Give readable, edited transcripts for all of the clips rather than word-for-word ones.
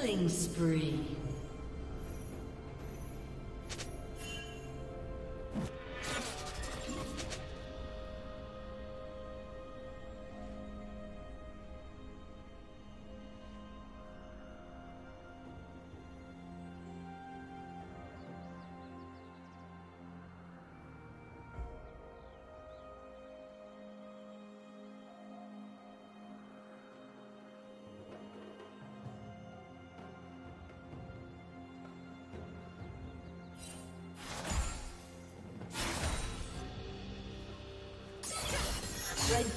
Killing spree. Red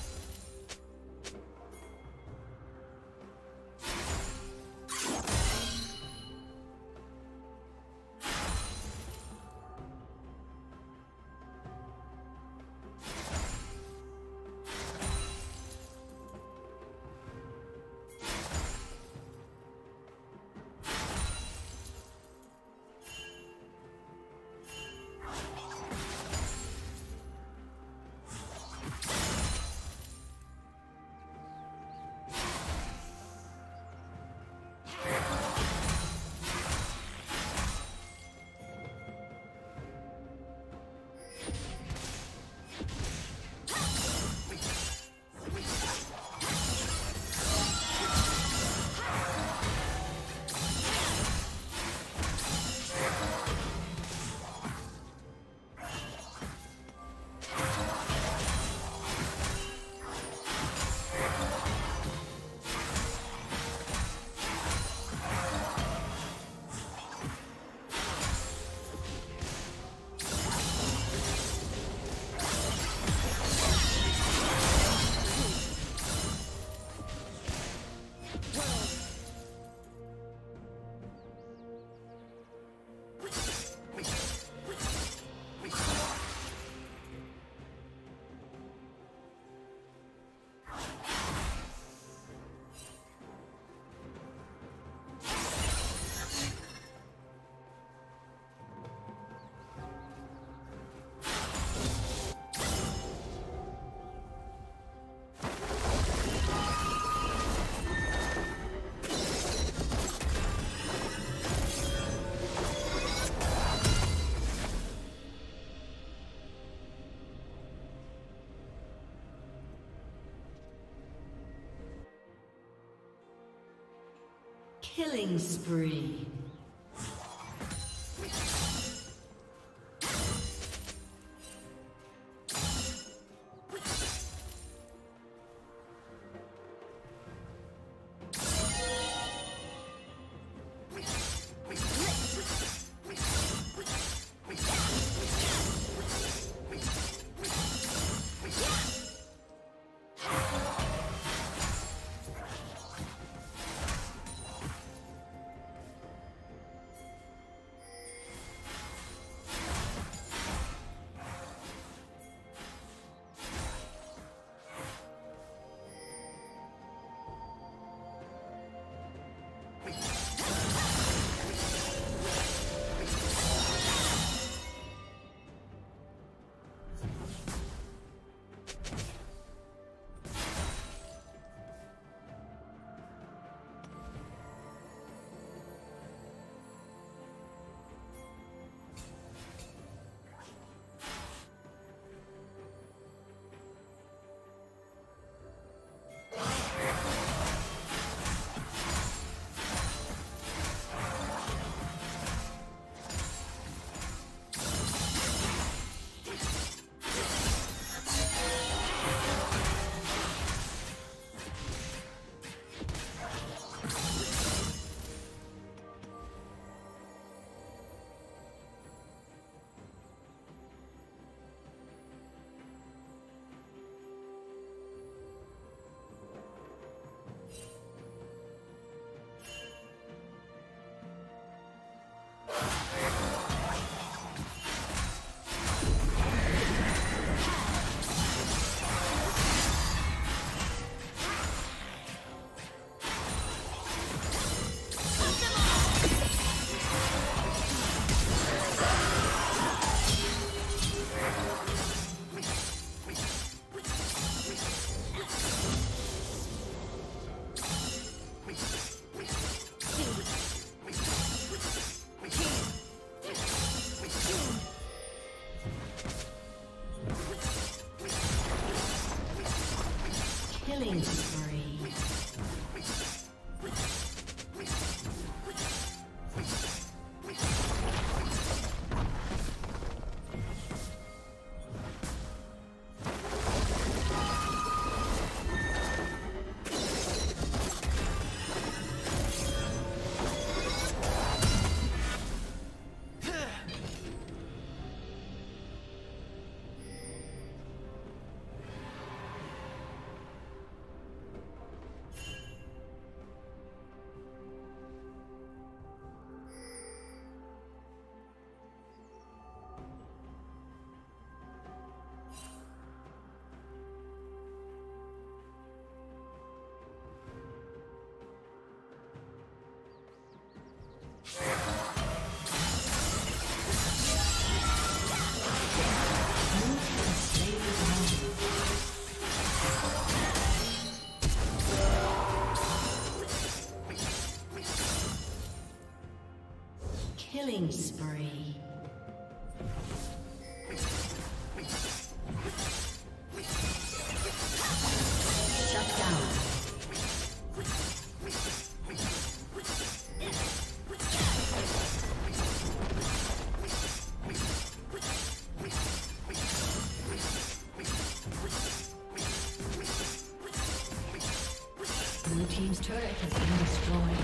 Killing spree. Killing spree. Blue team's turret has been destroyed.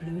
Blue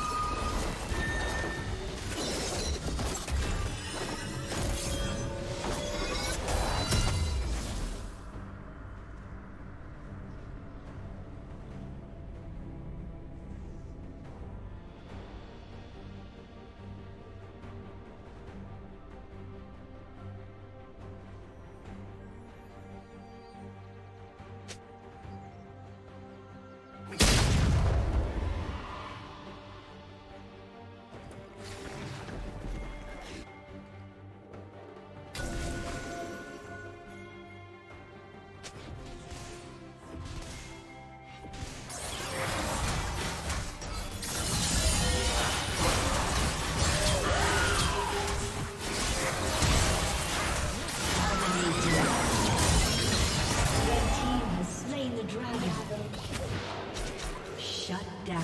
down.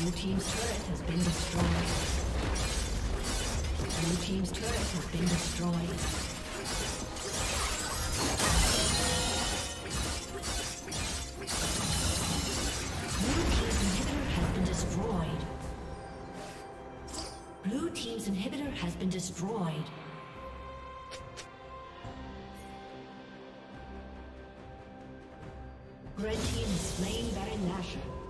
Blue team's turret has been destroyed. Blue team's turret has been destroyed. Destroyed. Red team slain Baron Nashor.